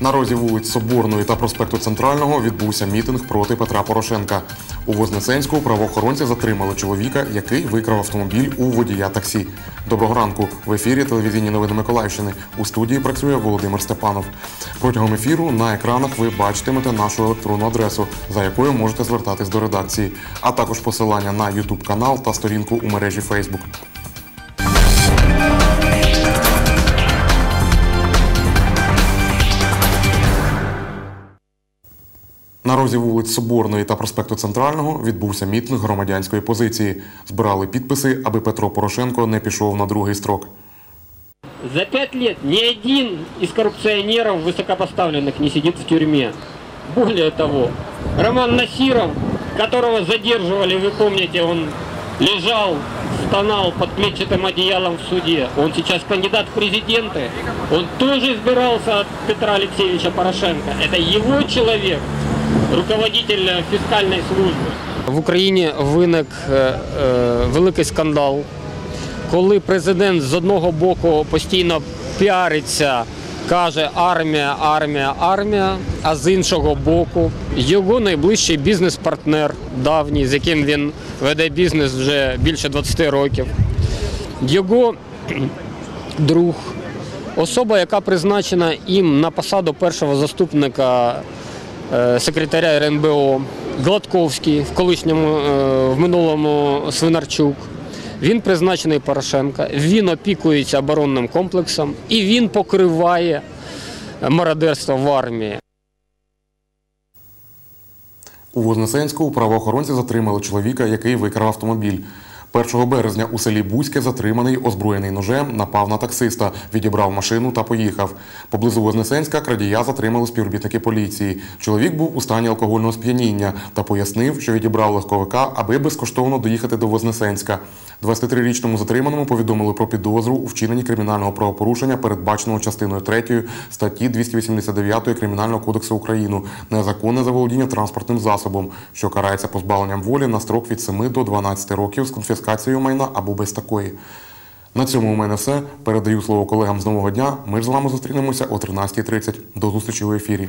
На розі вулиць Соборної та проспекту Центрального відбувся мітинг проти Петра Порошенка. У Вознесенську правоохоронці затримали чоловіка, який викрав автомобіль у водія таксі. Доброго ранку. В ефірі телевізійні новини Миколаївщини. У студії працює Володимир Степанов. Протягом ефіру на екранах ви бачитимете нашу електронну адресу, за якою можете звертатись до редакції, а також посилання на YouTube-канал та сторінку у мережі Facebook. На розі вулиць Соборної та проспекту Центрального відбувся мітинг громадянської позиції. Збирали підписи, аби Петро Порошенко не пішов на другий строк. За 5 лет ни один из коррупционеров высокопоставленных не сидит в тюрьме. Более того, Роман Насиров, которого задерживали, вы помните, он лежал, стонал под клетчатым одеялом в суде. Он сейчас кандидат в президенты. Он тоже избирался от Петра Алексеевича Порошенко. Это его человек, руководитель фискальной службы. В Украине виник великий скандал, коли президент з одного боку постійно піариться, каже «армія, армія, армія», а з іншого боку його найближчий бізнес-партнер давній, з яким він веде бізнес вже більше 20 років, його друг, особа, яка призначена їм на посаду першого заступника секретаря РНБО, Гладковський, в минулому Свинарчук. Він призначений Порошенка, він опікується оборонним комплексом і він покриває мародерство в армії. У Вознесенську правоохоронці затримали чоловіка, який викрав автомобіль. 1 березня у селі Бузьке затриманий, озброєний ножем, напав на таксиста, відібрав машину та поїхав. Поблизу Вознесенська крадія затримали співробітники поліції. Чоловік був у стані алкогольного сп'яніння та пояснив, що відібрав легковика, аби безкоштовно доїхати до Вознесенська. 23-річному затриманому повідомили про підозру у вчиненні кримінального правопорушення, передбаченого частиною 3 статті 289 Кримінального кодексу України «Незаконне заволодіння транспортним засобом», що карається позбавленням волі на строк від 7 до 12 років з конфіскацією майна або без такої. На цьому у мене все. Передаю слово колегам з нового дня. Ми ж з вами зустрінемося о 13:30. До зустрічі у ефірі.